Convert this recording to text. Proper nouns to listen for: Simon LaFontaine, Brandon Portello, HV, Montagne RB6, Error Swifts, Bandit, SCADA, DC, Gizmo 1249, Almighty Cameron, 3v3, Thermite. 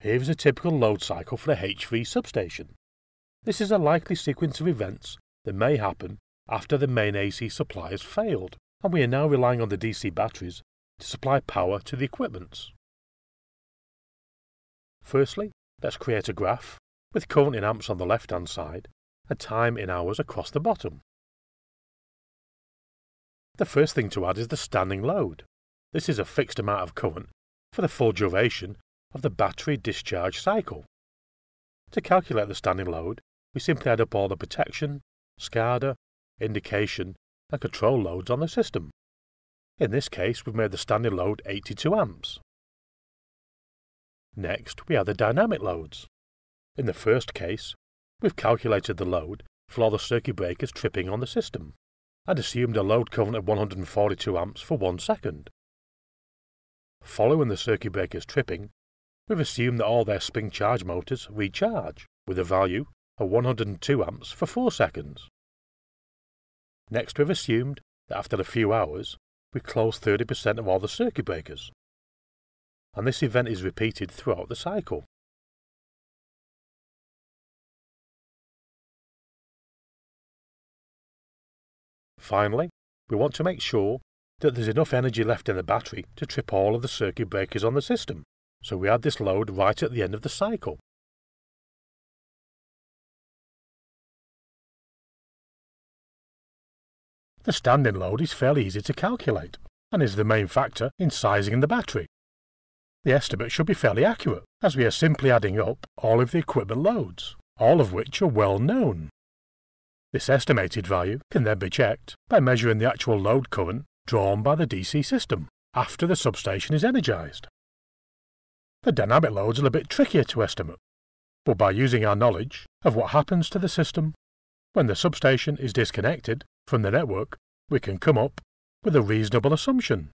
Here is a typical load cycle for a HV substation. This is a likely sequence of events that may happen after the main AC supply has failed, and we are now relying on the DC batteries to supply power to the equipment. Firstly, let's create a graph with current in amps on the left-hand side and time in hours across the bottom. The first thing to add is the standing load. This is a fixed amount of current for the full duration of the battery discharge cycle. To calculate the standing load, we simply add up all the protection, SCADA, indication and control loads on the system. In this case, we've made the standing load 82 amps. Next, we add the dynamic loads. In the first case, we've calculated the load for all the circuit breakers tripping on the system and assumed a load current of 142 amps for 1 second. Following the circuit breakers tripping, we've assumed that all their spring charge motors recharge with a value of 102 amps for 4 seconds. Next, we've assumed that after a few hours, we close 30% of all the circuit breakers, and this event is repeated throughout the cycle. Finally, we want to make sure that there's enough energy left in the battery to trip all of the circuit breakers on the system, so we add this load right at the end of the cycle. The standing load is fairly easy to calculate and is the main factor in sizing the battery. The estimate should be fairly accurate, as we are simply adding up all of the equipment loads, all of which are well known. This estimated value can then be checked by measuring the actual load current drawn by the DC system after the substation is energized. The dynamic loads are a bit trickier to estimate, but by using our knowledge of what happens to the system when the substation is disconnected from the network, we can come up with a reasonable assumption.